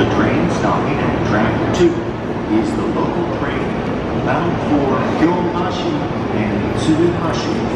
The train stopping at track 2 is the local train bound for Gyomashi and Tsubuhashi.